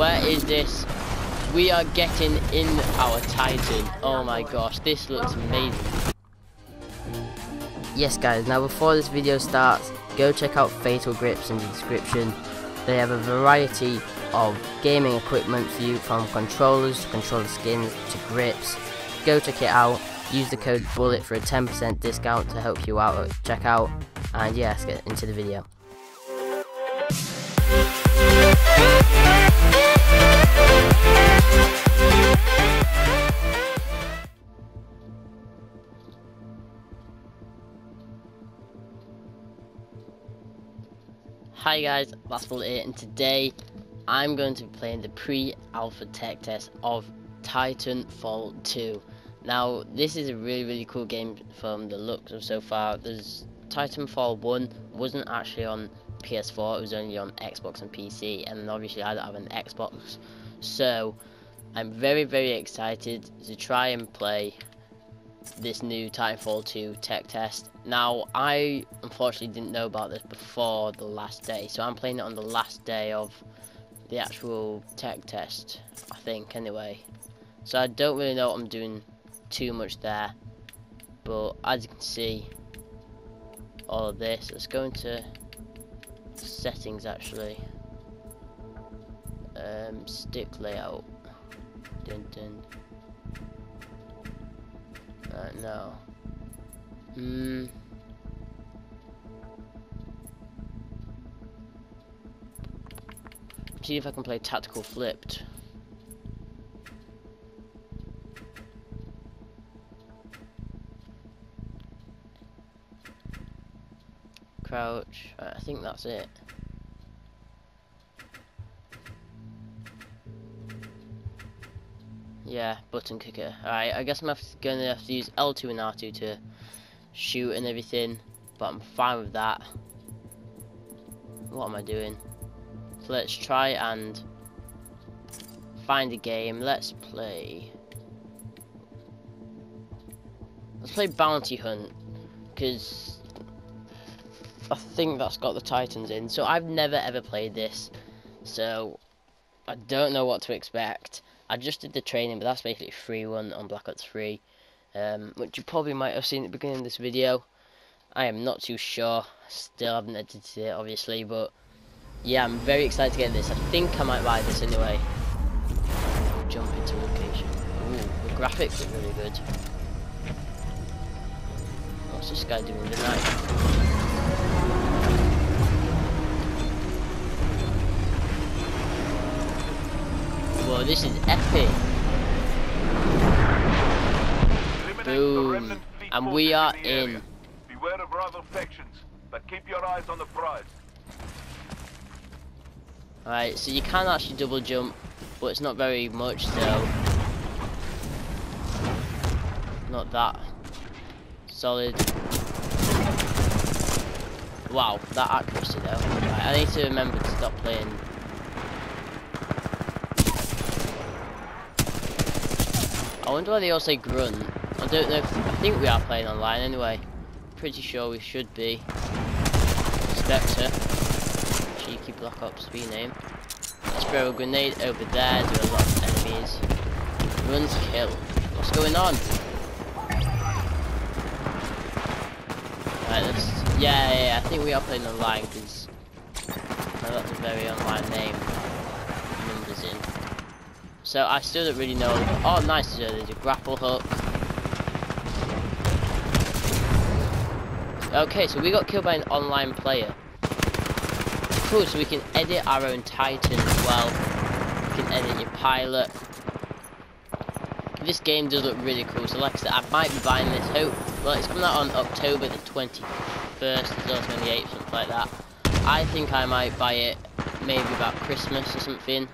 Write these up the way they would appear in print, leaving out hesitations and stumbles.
Where is this? We are getting in our Titan. Oh my gosh, this looks amazing. Yes guys, now before this video starts, go check out Fatal Grips in the description. They have a variety of gaming equipment for you, from controllers to controller skins to grips. Go check it out. Use the code BULLET for a 10% discount to help you out at checkout. And yeah, let's get into the video. Hi guys, Last Bullet, and today I'm going to be playing the pre-alpha tech test of Titanfall 2. Now this is a really cool game from the looks of so far. There's Titanfall 1 wasn't actually on PS4, it was only on Xbox and PC, and obviously I don't have an Xbox, so I'm very excited to try and play this new Titanfall 2 tech test. Now I unfortunately didn't know about this before the last day, so I'm playing it on the last day of the actual tech test, I think, anyway, so I don't really know what I'm doing too much there. But as you can see, all of this, let's go into settings actually, stick layout, right now. See if I can play tactical flipped. Crouch. Right, I think that's it. Yeah, button kicker. Alright, I guess I'm going to have to use L2 and R2 to shoot and everything, but I'm fine with that. What am I doing? So let's try and find a game. Let's play. Let's play Bounty Hunt, because I think that's got the Titans in. So I've never ever played this, so I don't know what to expect. I just did the training, but that's basically a free one on Black Ops 3, which you probably might have seen at the beginning of this video. I am not too sure, still haven't edited it obviously, but yeah, I'm very excited to get this. I think I might buy this anyway. Jump into location. Ooh, the graphics are really good. What's this guy doing with the knife? Whoa, this is epic. Boom. And we are in. Beware of rival factions, but keep your eyes on the prize. Alright, so you can actually double jump, but it's not very much, so not that solid. Wow, that accuracy though. Right, I need to remember to stop playing. I wonder why they all say grunt. I don't know if, I think we are playing online anyway. Pretty sure we should be. Spectre. Cheeky Black Ops 3 name. Let's throw a grenade over there, do a lot of enemies. Runs kill. What's going on? Right, let's, yeah, I think we are playing online, because that's a very online name. Numbers in. So I still don't really know. Oh, nice! There's a grapple hook. Okay, so we got killed by an online player. Cool. So we can edit our own Titan as well. You can edit your pilot. This game does look really cool. So like I said, I might be buying this. Well, it's coming out on October the 21st or 28th, something like that. I think I might buy it maybe about Christmas or something.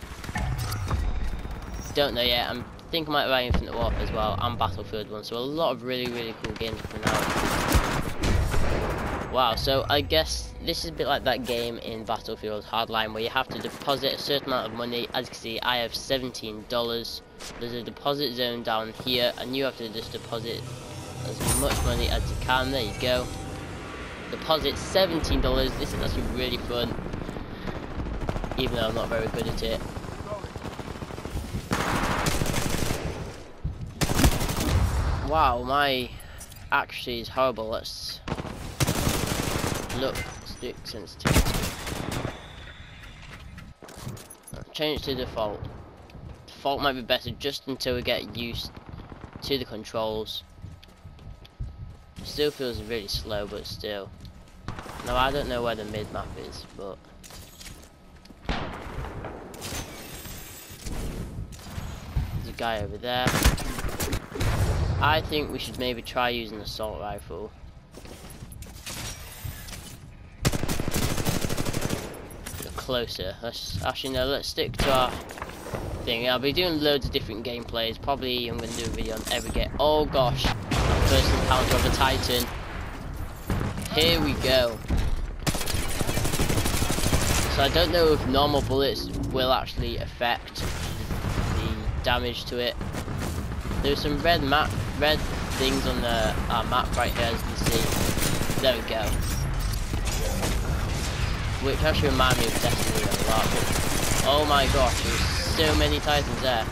Don't know yet. I think I might buy Infinite Warfare as well, and Battlefield 1, so a lot of really cool games coming out. Wow, so I guess this is a bit like that game in Battlefield Hardline where you have to deposit a certain amount of money. As you can see, I have $17. There's a deposit zone down here, and you have to just deposit as much money as you can. There you go. Deposit $17. This is actually really fun, even though I'm not very good at it. Wow, my accuracy is horrible. Let's look, stick sensitivity. Change to default. Default might be better just until we get used to the controls. Still feels really slow, but still. Now I don't know where the mid map is, but there's a guy over there. I think we should maybe try using an assault rifle. Closer. Let's, actually no, let's stick to our thing. I'll be doing loads of different gameplays. Probably I'm going to do a video on every game. Oh gosh, first encounter of a Titan. Here we go. So I don't know if normal bullets will actually affect the damage to it. There's some red things on our map right here, as you can see. There we go. Which actually reminds me of Destiny a lot, but oh my gosh, there's so many Titans there.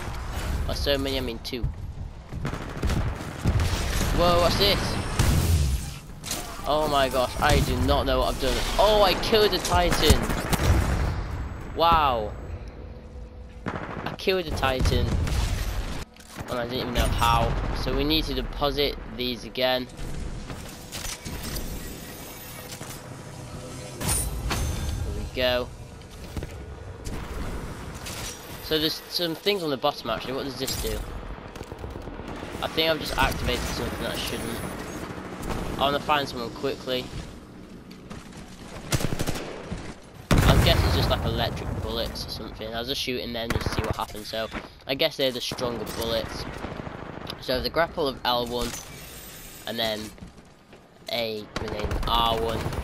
Or so many, I mean two. Whoa, what's this? Oh my gosh, I do not know what I've done. Oh, I killed a Titan! Wow. I killed a Titan. And I didn't even know how. So we need to deposit these again. Go. So there's some things on the bottom actually. What does this do? I think I've just activated something that I shouldn't. I want to find someone quickly. I guess it's just like electric bullets or something. I was just shooting them just to see what happens. So I guess they're the stronger bullets. So the grapple of L1 and then A grenade R1.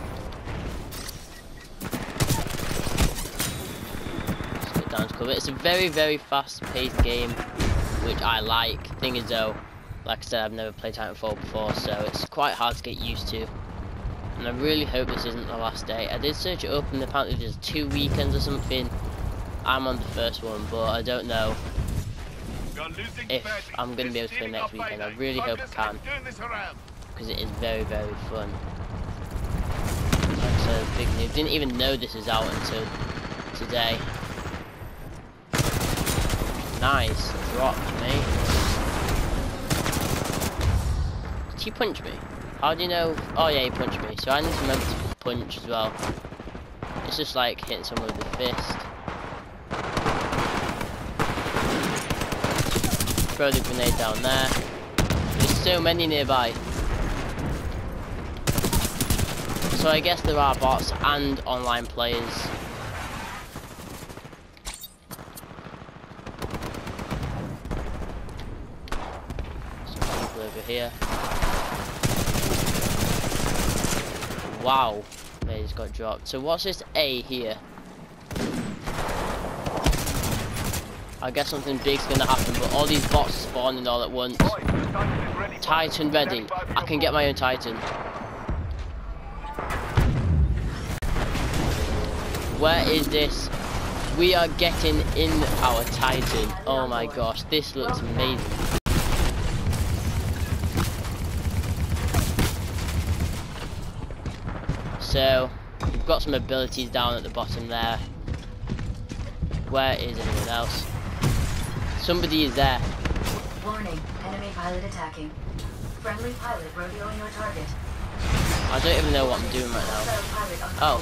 Cover. It's a very, very fast-paced game, which I like. Thing is though, like I said, I've never played Titanfall before, so it's quite hard to get used to. And I really hope this isn't the last day. I did search it up, and apparently there's 2 weekends or something. I'm on the first one, but I don't know if I'm going to be able to play next weekend. I really hope I can, because it is very, very fun. Like so big news. Didn't even know this is out until today. Nice, dropped mate. Did he punch me? How do you know? Oh yeah, he punched me. So I need to remember to punch as well. It's just like hitting someone with a fist. Throw the grenade down there. There's so many nearby. So I guess there are bots and online players. Here. Wow, they just got dropped. So what's this A here? I guess something big's gonna happen, but all these bots spawning all at once. Titan ready. I can get my own Titan. Where is this? We are getting in our Titan. Oh my gosh, this looks amazing. So, we've got some abilities down at the bottom there. Where is anyone else? Somebody is there. Warning, enemy pilot attacking. Friendly pilot rodeoing your target. I don't even know what I'm doing right now. Oh.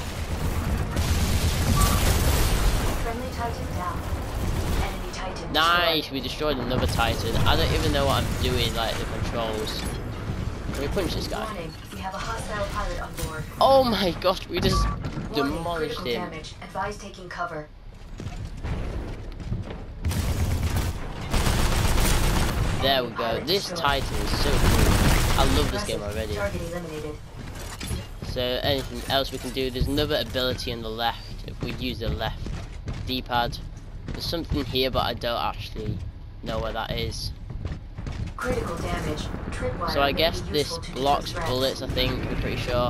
Friendly Titan down. Enemy Titan. Nice, we destroyed another Titan. I don't even know what I'm doing, like the controls. Can we punch this guy? Warning, we have a hostile pilot on board. Oh my gosh, we just demolished him. Damage. Advise taking cover. There we go. This Titan is so cool. I love this game already. So anything else we can do? There's another ability on the left. If we use the left D-pad, there's something here, but I don't actually know what that is. Critical damage. So I guess this blocks bullets, I think, I'm pretty sure.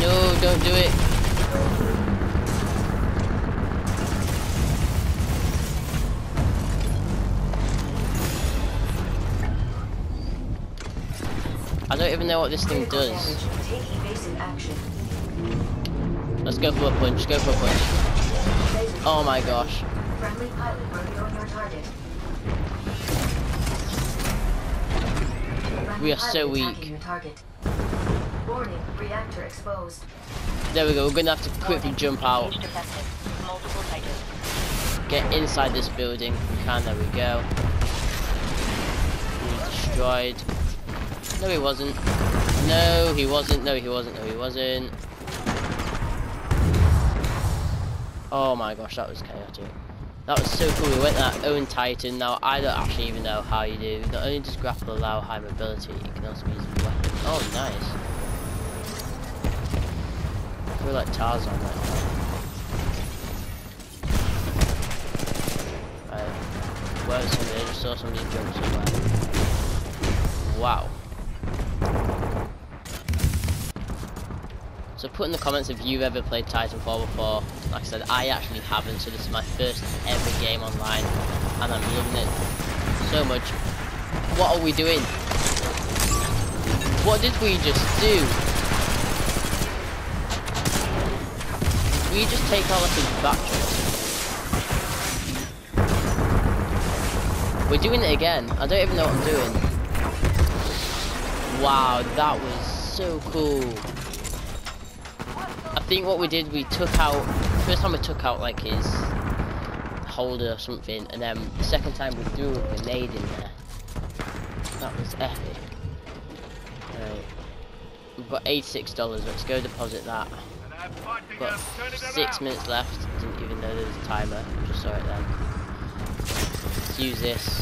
No, don't do it. I don't even know what this thing does. Let's go for a punch, go for a punch. Oh my gosh. We are so weak. There we go, we're gonna have to quickly jump out. Get inside this building if we can, there we go. He was destroyed. No he wasn't. No he wasn't, no he wasn't, no he wasn't. Oh my gosh, that was chaotic. That was so cool, we went that own Titan. Now I don't actually even know how you do. Not only does grapple allow high mobility, you can also use a weapon. Oh nice. I feel like Tarzan right now. Right. Where was somebody? I just saw somebody jump somewhere. Wow. So put in the comments if you've ever played Titanfall before. Like I said, I actually haven't, so this is my first ever game online and I'm loving it so much. What are we doing? What did we just do? Did we just take our little batteries? We're doing it again. I don't even know what I'm doing. Wow, that was so cool. I think what we did, we took out, first time we took out like his holder or something, and then the second time we threw a grenade in there. That was epic. Right. We've got $86, let's go deposit that. We've got 6 minutes left, I didn't even know there was a timer, I just saw it then. Let's use this.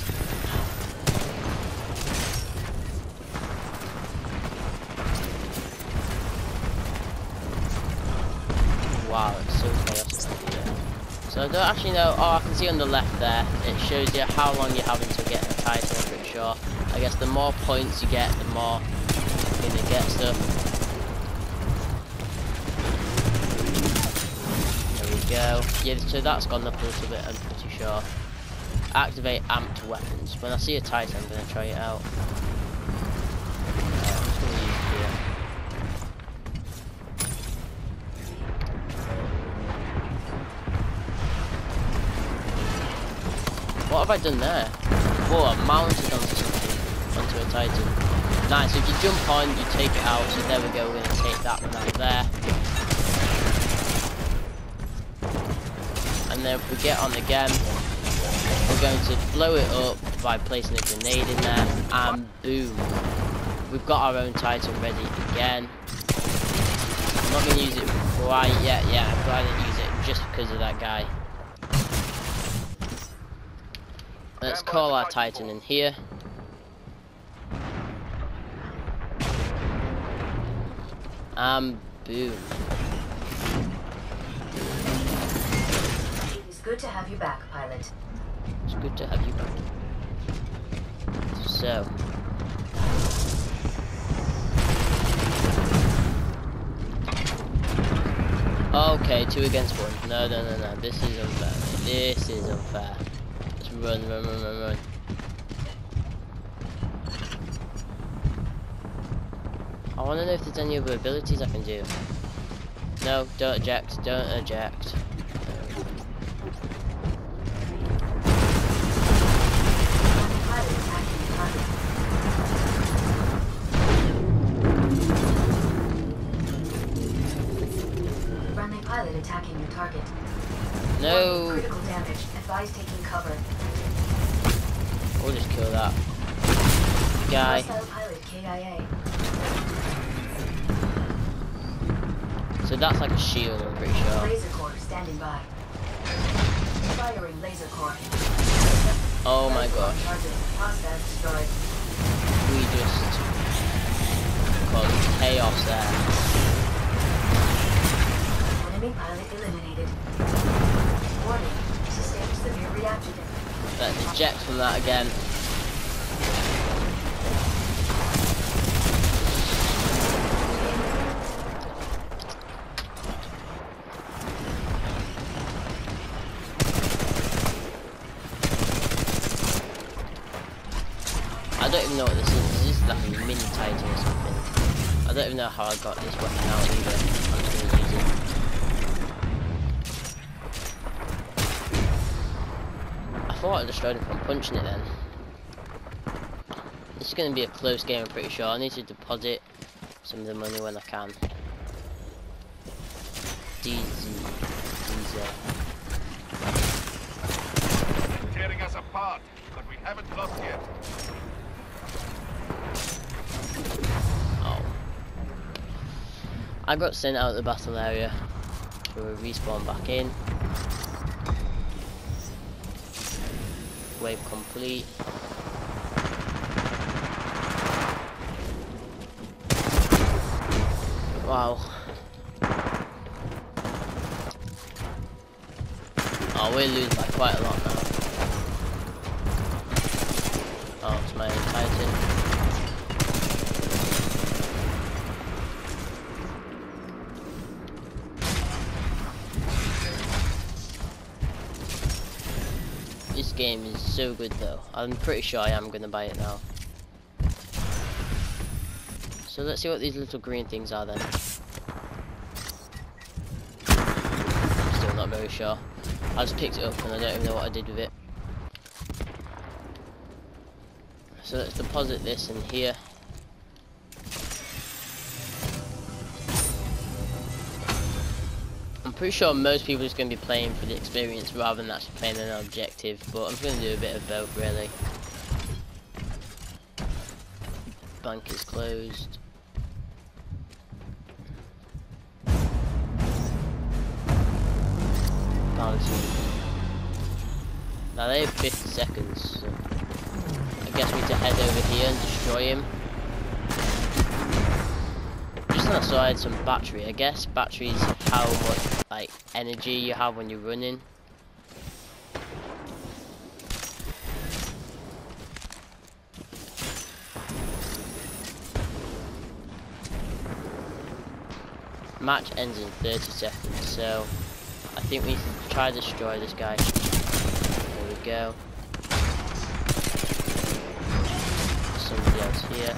Wow, it's so chaotic here. So I don't actually know, oh I can see on the left there, it shows you how long you're having to get a title, I'm pretty sure. I guess the more points you get, the more you're gonna get stuff. There we go. Yeah, so that's gone up a little bit, I'm pretty sure. Activate amped weapons. When I see a title, I'm gonna try it out. What have I done there? Oh, I mounted onto something, onto a Titan. Nice, so if you jump on, you take it out, so there we go, we're going to take that one out there. And then if we get on again, we're going to blow it up by placing a grenade in there, and boom. We've got our own Titan ready again. I'm not going to use it quite yet, yeah, I'm glad I didn't use it just because of that guy. Let's call our Titan in here. And boom. It's good to have you back, pilot. It's good to have you back. So. Okay, 2 against 1. No, no, no, no. This is unfair. This is unfair. Run, run, run, run, run. I want to know if there's any other abilities I can do. No, don't eject, don't eject. Friendly pilot attacking your target. No. Critical damage. Advise taking cover. We'll just kill that guy. So that's like a shield, I'm pretty sure. Laser core standing by. Firing laser core. Oh my gosh. We just caused chaos there. Enemy pilot eliminated. Warning, sustained severe reaction. Let's eject from that again. I don't even know what this is like a mini type. fighting or something. I don't even know how I got this weapon out either. I'm just going to use it. I thought I destroyed it from punching it then. This is going to be a close game, I'm pretty sure. I need to deposit some of the money when I can. Diesel. Tearing us apart, but we haven't lost yet. Oh. I got sent out of the battle area. So we'll respawn back in. Wave complete. Wow. Oh, we're losing by quite a lot now. Oh, it's my Titan. This game is so good though. I'm pretty sure I am going to buy it now. So let's see what these little green things are then. I'm still not very sure. I just picked it up and I don't even know what I did with it. So let's deposit this in here. I'm pretty sure most people are just going to be playing for the experience rather than actually playing an objective, but I'm going to do a bit of both really. Bank is closed. Now they have 50 seconds, so I guess we need to head over here and destroy him. Just on the side, some battery. I guess batteries how much like energy you have when you're running. Match ends in 30 seconds, so I think we should try to destroy this guy. There we go. Somebody else here.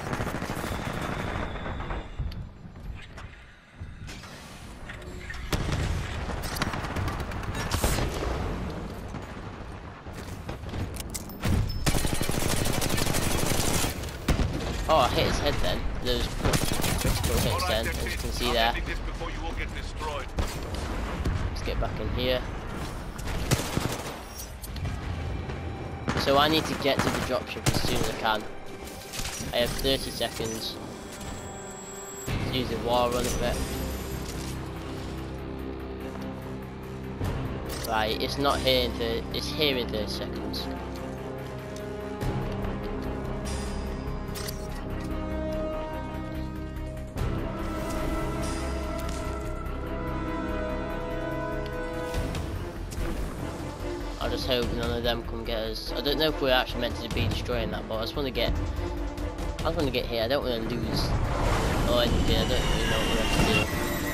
Oh, I hit his head then. Those critical hits then, as you can see there. Let's get back in here. So I need to get to the dropship as soon as I can. I have 30 seconds. Let's use the wall run a bit. Right, it's not here in 30, it's here in 30 seconds. I just hope none of them come get us. I don't know if we're actually meant to be destroying that, but I just want to get here. I don't want to lose or anything. I don't really know what we have to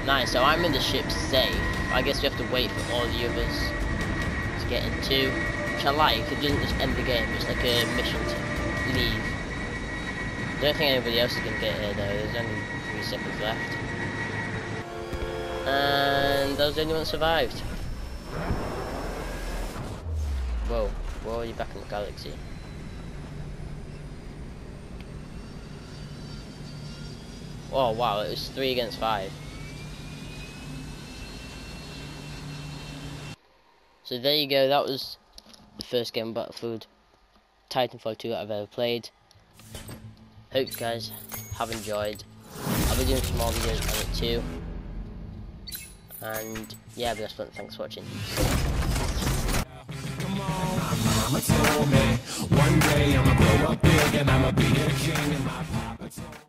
do. Nice, so I'm in the ship safe. I guess we have to wait for all the others to get into, which I like. It doesn't just end the game, it's like a mission to leave. I don't think anybody else is going to get here though. There's only 3 seconds left. And that was the only one that survived. Whoa, where are you back in the galaxy? Oh wow, it was 3 against 5. So there you go, that was the first game of Battlefield Titanfall 2 that I've ever played. Hope you guys have enjoyed. I'll be doing some more videos on it too. And yeah, that's fun. Thanks for watching. Mama told me, one day I'ma grow up big and I'ma be a king and my papa told me.